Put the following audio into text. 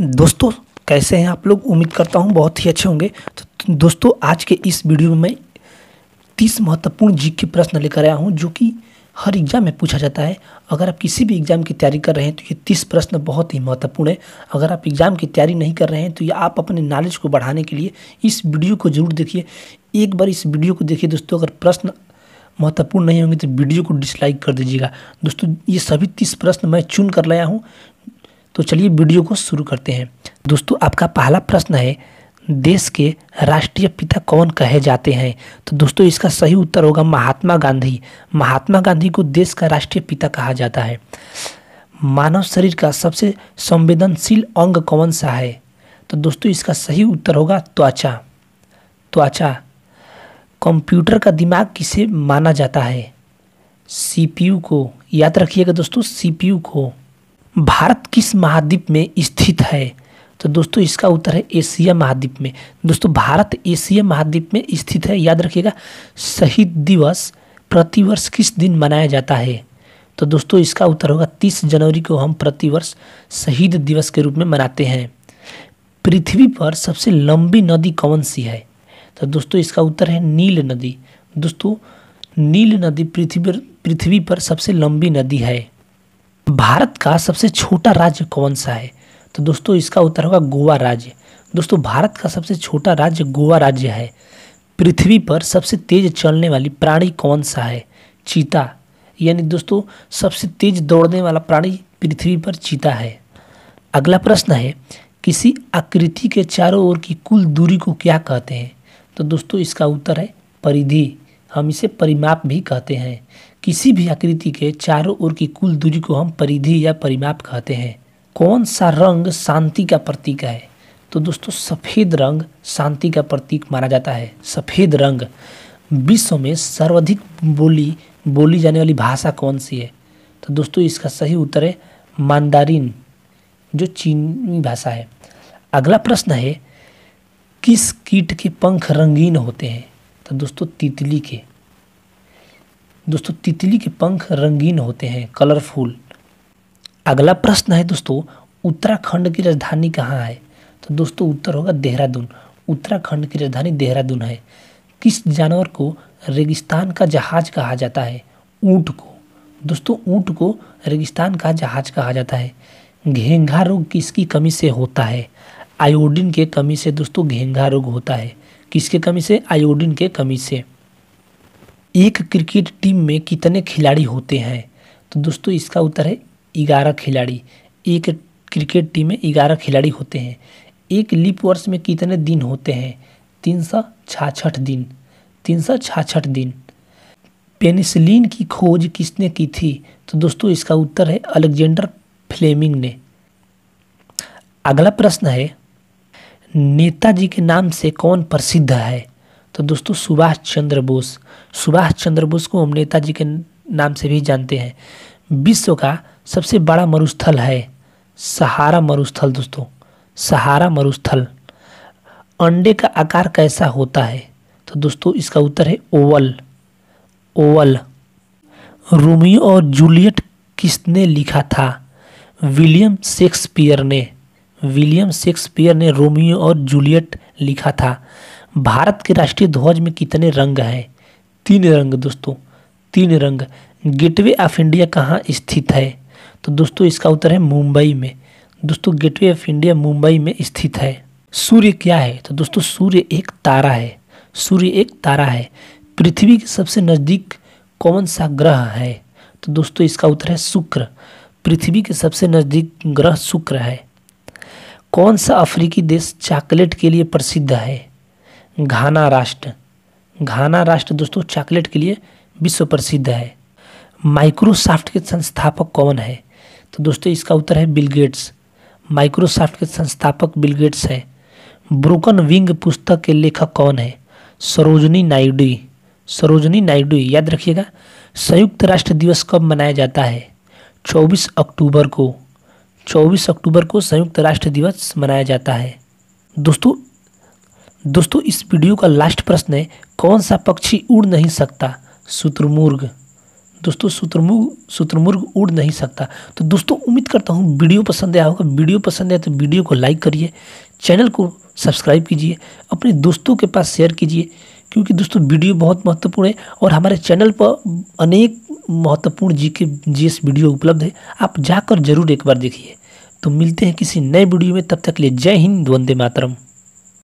दोस्तों कैसे हैं आप लोग, उम्मीद करता हूं बहुत ही अच्छे होंगे। तो दोस्तों आज के इस वीडियो में 30 महत्वपूर्ण जीके प्रश्न लेकर आया हूं जो कि हर एग्ज़ाम में पूछा जाता है। अगर आप किसी भी एग्ज़ाम की तैयारी कर रहे हैं तो ये 30 प्रश्न बहुत ही महत्वपूर्ण है। अगर आप एग्ज़ाम की तैयारी नहीं कर रहे हैं तो ये आप अपने नॉलेज को बढ़ाने के लिए इस वीडियो को जरूर देखिए। एक बार इस वीडियो को देखिए दोस्तों, अगर प्रश्न महत्वपूर्ण नहीं होंगे तो वीडियो को डिसलाइक कर दीजिएगा। दोस्तों ये सभी 30 प्रश्न मैं चुन कर लाया हूँ, तो चलिए वीडियो को शुरू करते हैं। दोस्तों आपका पहला प्रश्न है, देश के राष्ट्रीय पिता कौन कहे जाते हैं? तो दोस्तों इसका सही उत्तर होगा महात्मा गांधी। महात्मा गांधी को देश का राष्ट्रीय पिता कहा जाता है। मानव शरीर का सबसे संवेदनशील अंग कौन सा है? तो दोस्तों इसका सही उत्तर होगा त्वचा। त्वचा। कंप्यूटर का दिमाग किसे माना जाता है? सीपीयू को। याद रखिएगा दोस्तों सीपीयू को। भारत किस महाद्वीप में स्थित है? तो दोस्तों इसका उत्तर है एशिया महाद्वीप में। दोस्तों भारत एशिया महाद्वीप में स्थित है, याद रखिएगा। शहीद दिवस प्रतिवर्ष किस दिन मनाया जाता है? तो दोस्तों इसका उत्तर होगा 30 जनवरी को हम प्रतिवर्ष शहीद दिवस के रूप में मनाते हैं। पृथ्वी पर सबसे लंबी नदी कौन सी है? तो दोस्तों इसका उत्तर है नील नदी। दोस्तों नील नदी पृथ्वी पर सबसे लंबी नदी है। भारत का सबसे छोटा राज्य कौन सा है? तो दोस्तों इसका उत्तर होगा गोवा राज्य। दोस्तों भारत का सबसे छोटा राज्य गोवा राज्य है। पृथ्वी पर सबसे तेज चलने वाली प्राणी कौन सा है? चीता। यानी दोस्तों सबसे तेज दौड़ने वाला प्राणी पृथ्वी पर चीता है। अगला प्रश्न है, किसी आकृति के चारों ओर की कुल दूरी को क्या कहते हैं? तो दोस्तों इसका उत्तर है परिधि। हम इसे परिमाप भी कहते हैं। किसी भी आकृति के चारों ओर की कुल दूरी को हम परिधि या परिमाप कहते हैं। कौन सा रंग शांति का प्रतीक है? तो दोस्तों सफ़ेद रंग शांति का प्रतीक माना जाता है। सफ़ेद रंग। विश्व में सर्वाधिक बोली जाने वाली भाषा कौन सी है? तो दोस्तों इसका सही उत्तर है मांडारीन, जो चीनी भाषा है। अगला प्रश्न है, किस कीट के पंख रंगीन होते हैं? तो दोस्तों तितली के। दोस्तों तितली के पंख रंगीन होते हैं, कलरफुल। अगला प्रश्न है दोस्तों, उत्तराखंड की राजधानी कहाँ है? तो दोस्तों उत्तर होगा देहरादून। उत्तराखंड की राजधानी देहरादून है। किस जानवर को रेगिस्तान का जहाज कहा जाता है? ऊंट को। दोस्तों ऊंट को रेगिस्तान का जहाज कहा जाता है। घेंघा रोग किसकी कमी से होता है? आयोडिन के कमी से दोस्तों घेंघा रोग होता है। किसके कमी से? आयोडिन के कमी से। एक क्रिकेट टीम में कितने खिलाड़ी होते हैं? तो दोस्तों इसका उत्तर है 11 खिलाड़ी। एक क्रिकेट टीम में 11 खिलाड़ी होते हैं। एक लीप वर्ष में कितने दिन होते हैं? 366 दिन। 366 दिन। पेनिसिलिन की खोज किसने की थी? तो दोस्तों इसका उत्तर है अलेक्जेंडर फ्लेमिंग ने। अगला प्रश्न है, नेताजी के नाम से कौन प्रसिद्ध है? तो दोस्तों सुभाष चंद्र बोस। सुभाष चंद्र बोस को हम नेताजी के नाम से भी जानते हैं। विश्व का सबसे बड़ा मरुस्थल है सहारा मरुस्थल। दोस्तों सहारा मरुस्थल। अंडे का आकार कैसा होता है? तो दोस्तों इसका उत्तर है ओवल। ओवल। रोमियो और जूलियट किसने लिखा था? विलियम शेक्सपियर ने। विलियम शेक्सपियर ने रोमियो और जूलियट लिखा था। भारत के राष्ट्रीय ध्वज में कितने रंग हैं? 3 रंग। दोस्तों 3 रंग। गेटवे ऑफ इंडिया कहाँ स्थित है? तो दोस्तों इसका उत्तर है मुंबई में। दोस्तों गेटवे ऑफ इंडिया मुंबई में स्थित है। सूर्य क्या है? तो दोस्तों सूर्य एक तारा है। सूर्य एक तारा है। पृथ्वी के सबसे नज़दीक कौन सा ग्रह है? तो दोस्तों इसका उत्तर है शुक्र। पृथ्वी के सबसे नज़दीक ग्रह शुक्र है। कौन सा अफ्रीकी देश चॉकलेट के लिए प्रसिद्ध है? घाना राष्ट्र। घाना राष्ट्र दोस्तों चॉकलेट के लिए विश्व प्रसिद्ध है। माइक्रोसॉफ्ट के संस्थापक कौन है? तो दोस्तों इसका उत्तर है बिलगेट्स। माइक्रोसॉफ्ट के संस्थापक बिलगेट्स हैं। ब्रोकन विंग पुस्तक के लेखक कौन है? सरोजनी नायडू। सरोजनी नायडू। याद रखिएगा। संयुक्त राष्ट्र दिवस कब मनाया जाता है? 24 अक्टूबर को। 24 अक्टूबर को संयुक्त राष्ट्र दिवस मनाया जाता है। दोस्तों इस वीडियो का लास्ट प्रश्न है, कौन सा पक्षी उड़ नहीं सकता? शुतुरमुर्ग। दोस्तों शुतुरमुर्ग उड़ नहीं सकता। तो दोस्तों उम्मीद करता हूँ वीडियो पसंद आया होगा। वीडियो पसंद आया तो वीडियो को लाइक करिए, चैनल को सब्सक्राइब कीजिए, अपने दोस्तों के पास शेयर कीजिए, क्योंकि दोस्तों वीडियो बहुत महत्वपूर्ण है और हमारे चैनल पर अनेक महत्वपूर्ण जीएस वीडियो उपलब्ध है। आप जाकर जरूर एक बार देखिए। तो मिलते हैं किसी नए वीडियो में, तब तक के लिए जय हिंद, वंदे मातरम।